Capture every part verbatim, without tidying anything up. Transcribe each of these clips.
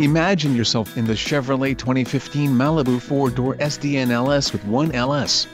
Imagine yourself in the Chevrolet twenty fifteen Malibu four-door S D N L S with one L S.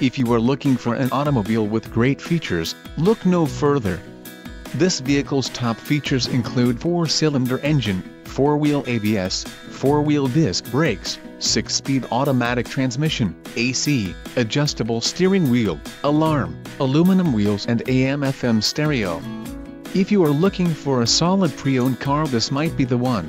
If you are looking for an automobile with great features, look no further. This vehicle's top features include four-cylinder engine, four-wheel A B S, four-wheel disc brakes, six-speed automatic transmission, A C, adjustable steering wheel, alarm, aluminum wheels and A M F M stereo. If you are looking for a solid pre-owned car, this might be the one.